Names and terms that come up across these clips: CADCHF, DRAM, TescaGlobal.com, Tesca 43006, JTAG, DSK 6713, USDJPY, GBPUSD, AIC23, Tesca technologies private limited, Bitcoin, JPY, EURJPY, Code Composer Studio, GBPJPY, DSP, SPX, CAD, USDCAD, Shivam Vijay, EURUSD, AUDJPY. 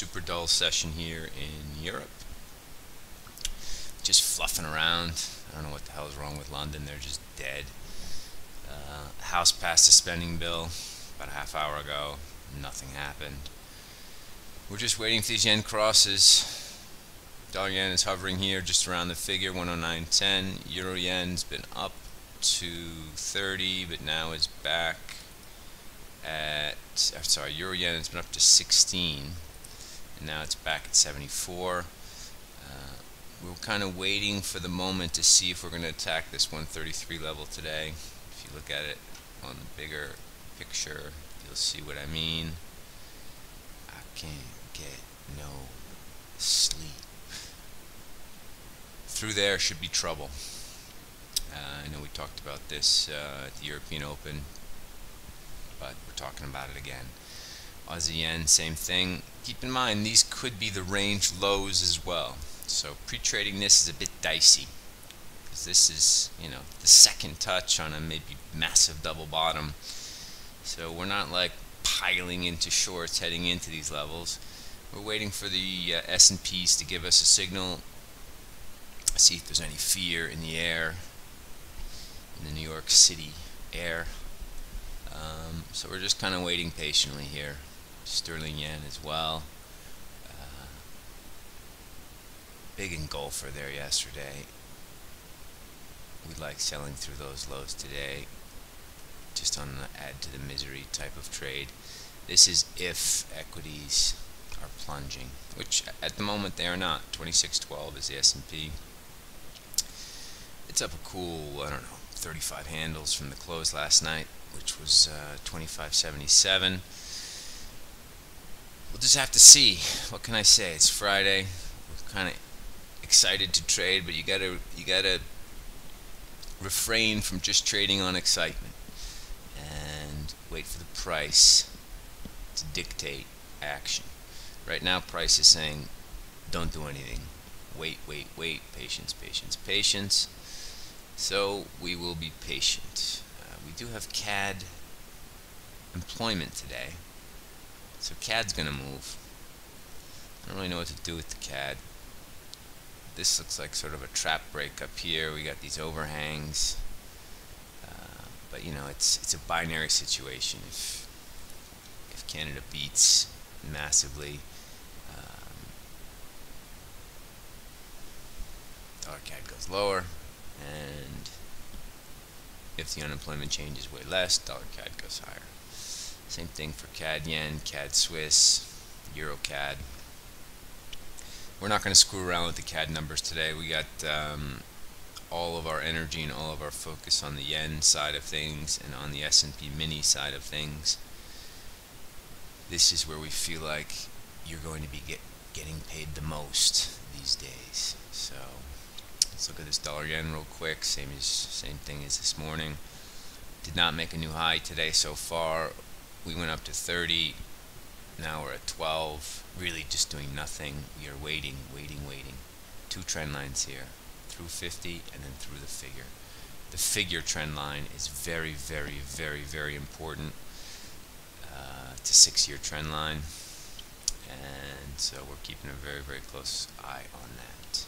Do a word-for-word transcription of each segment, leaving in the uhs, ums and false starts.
super dull session here in Europe. Just fluffing around. I don't know what the hell is wrong with London. They're just dead. Uh, House passed a spending bill about a half hour ago. Nothing happened. We're just waiting for these yen crosses. Dollar yen is hovering here just around the figure one oh nine ten. Euro yen's been up to thirty, but now it's back at, I'm sorry, Euro yen has been up to sixteen, and now it's back at seventy-four. Uh, we're kind of waiting for the moment to see if we're going to attack this one thirty-three level today. If you look at it on the bigger picture, you'll see what I mean. I can't get no sleep. Through there should be trouble. Uh, I know we talked about this uh, at the European Open, but we're talking about it again. Aussie yen, same thing. Keep in mind, these could be the range lows as well. So pre-trading this is a bit dicey, because this is, you know, the second touch on a maybe massive double bottom. So we're not like piling into shorts heading into these levels. We're waiting for the uh, S and Ps to give us a signal, see if there's any fear in the air, in the New York City air. Um, so we're just kind of waiting patiently here. Sterling yen as well. Uh, big engulfer there yesterday. We like selling through those lows today. Just on the add to the misery type of trade. This is if equities are plunging, which at the moment they are not. twenty-six twelve is the S and P. It's up a cool, I don't know, thirty-five handles from the close last night, which was uh, twenty-five seventy-seven. We'll just have to see. What can I say? It's Friday. We're kind of excited to trade, but you gotta you gotta refrain from just trading on excitement and wait for the price to dictate action. Right now, price is saying, "Don't do anything. Wait, wait, wait. Patience, patience, patience." So we will be patient. Uh, we do have C A D employment today, so C A D's going to move. I don't really know what to do with the C A D. This looks like sort of a trap break up here. We got these overhangs, uh, but you know, it's it's a binary situation. If if Canada beats massively, um, dollar C A D goes lower. And if the unemployment change is way less, dollar C A D goes higher. Same thing for C A D yen, C A D Swiss, EuroCAD. We're not going to screw around with the C A D numbers today. We got um, all of our energy and all of our focus on the yen side of things and on the S and P mini side of things. This is where we feel like you're going to be get, getting paid the most these days. So let's look at this dollar yen real quick. Same as same thing as this morning. Did not make a new high today so far. We went up to thirty. Now we're at twelve. Really just doing nothing. We are waiting, waiting, waiting. Two trend lines here, through fifty and then through the figure. The figure trend line is very, very, very, very important. Uh, it's a six-year trend line, and so we're keeping a very, very close eye on that.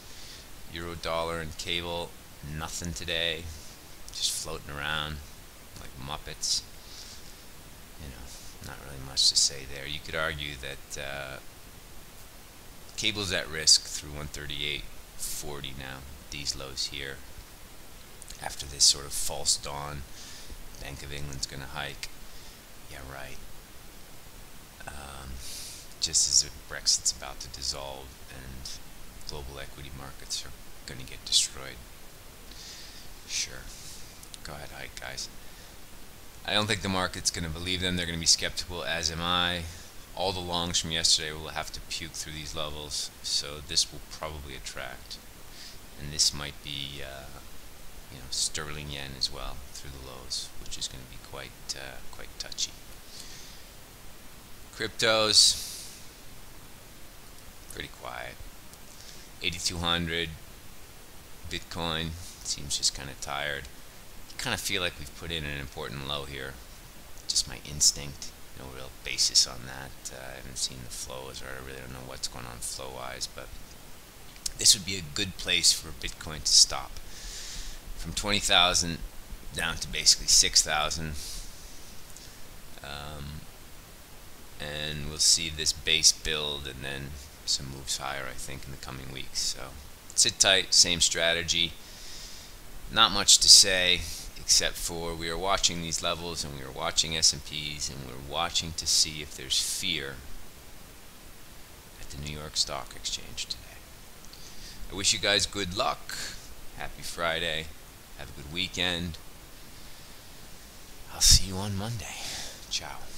Euro dollar and cable, nothing today, just floating around like Muppets. You know, not really much to say there. You could argue that uh, cable's at risk through one thirty-eight forty now, these lows here. After this sort of false dawn, Bank of England's going to hike. Yeah, right. Um, just as if Brexit's about to dissolve and global equity markets are going to get destroyed. Sure. Go ahead, hike, guys. I don't think the market's going to believe them. They're going to be skeptical, as am I. All the longs from yesterday will have to puke through these levels, so this will probably attract. And this might be uh, you know, sterling yen as well through the lows, which is going to be quite, uh, quite touchy. Cryptos, pretty quiet. eighty-two hundred, Bitcoin seems just kind of tired. I kind of feel like we've put in an important low here. Just my instinct. no real basis on that. Uh, I haven't seen the flows, or I really don't know what's going on flow-wise, but this would be a good place for Bitcoin to stop. From twenty thousand down to basically six thousand. Um, and we'll see this base build and then some moves higher, I think, in the coming weeks. So sit tight, same strategy. Not much to say, except for we are watching these levels, and we are watching S and Ps, and we're watching to see if there's fear at the New York Stock Exchange today. I wish you guys good luck. Happy Friday. Have a good weekend. I'll see you on Monday. Ciao.